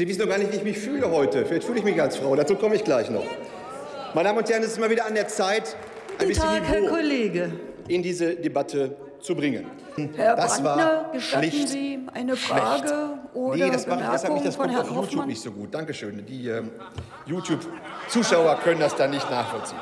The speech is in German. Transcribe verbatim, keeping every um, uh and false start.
Sie wissen doch gar nicht, wie ich mich fühle heute. Vielleicht fühle ich mich als Frau. Dazu komme ich gleich noch. Meine Damen und Herren, es ist mal wieder an der Zeit, ein bisschen Niveau in diese Debatte zu bringen. Herr das Brandner, war schlicht Sie eine Frage schlecht. Oder nee, das habe ich das von Herrn auf YouTube nicht so gut. Dankeschön. Die äh, YouTube-Zuschauer können das dann nicht nachvollziehen.